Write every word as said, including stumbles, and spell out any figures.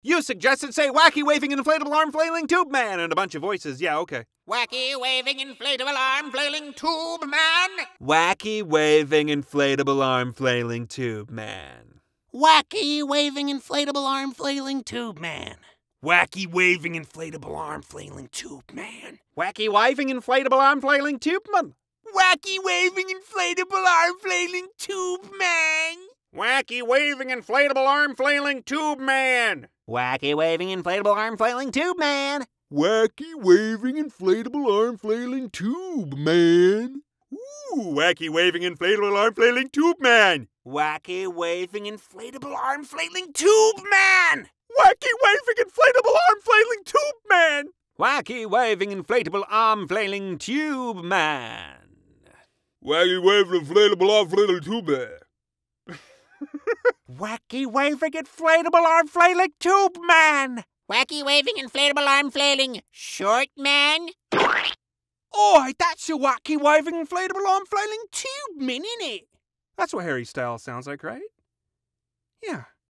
You suggested, say, wacky waving inflatable arm flailing tube man, and a bunch of voices. Yeah, okay. Wacky waving inflatable arm flailing tube man. Wacky waving inflatable arm flailing tube man. Wacky waving inflatable arm flailing tube man. Wacky waving inflatable arm flailing tube man. Wacky waving inflatable arm flailing tube man. Wacky waving inflatable arm flailing tube man. Wacky waving inflatable arm flailing tube man. Wacky waving inflatable arm flailing tube man. Wacky waving inflatable arm flailing tube man. Ooh, wacky waving inflatable arm flailing tube man. Wacky waving inflatable arm flailing tube man. Wacky waving inflatable arm flailing tube man. Wacky waving inflatable arm flailing tube man. Wacky waving inflatable arm flailing tube man. Wacky waving inflatable arm flailing tube man. Wacky waving inflatable arm flailing short man. Oh, that's a wacky waving inflatable arm flailing tube man, isn't it? That's what Harry Styles sounds like, right? Yeah.